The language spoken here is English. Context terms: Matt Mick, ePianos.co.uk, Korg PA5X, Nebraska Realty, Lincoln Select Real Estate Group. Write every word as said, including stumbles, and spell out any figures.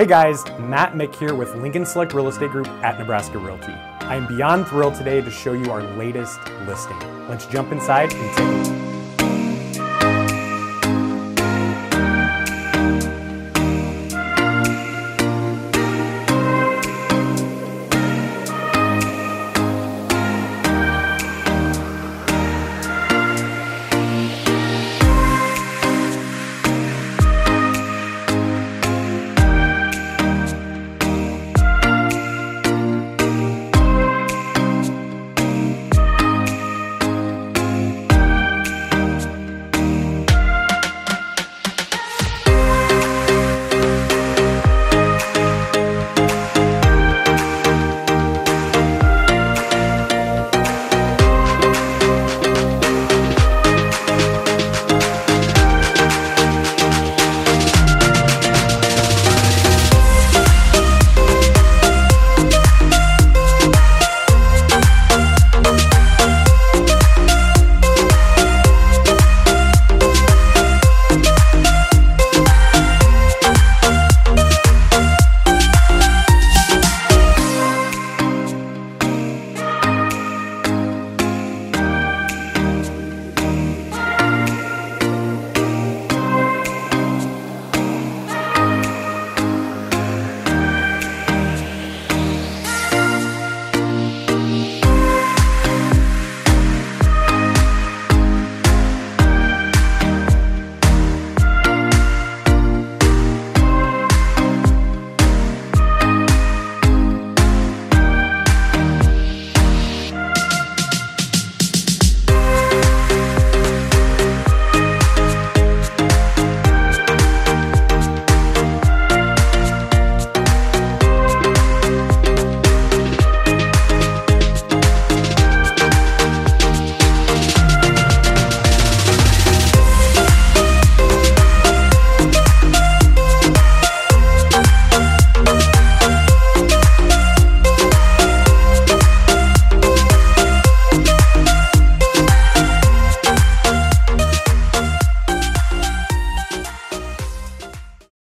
Hey guys, Matt Mick here with Lincoln Select Real Estate Group at Nebraska Realty. I am beyond thrilled today to show you our latest listing. Let's jump inside and take a look.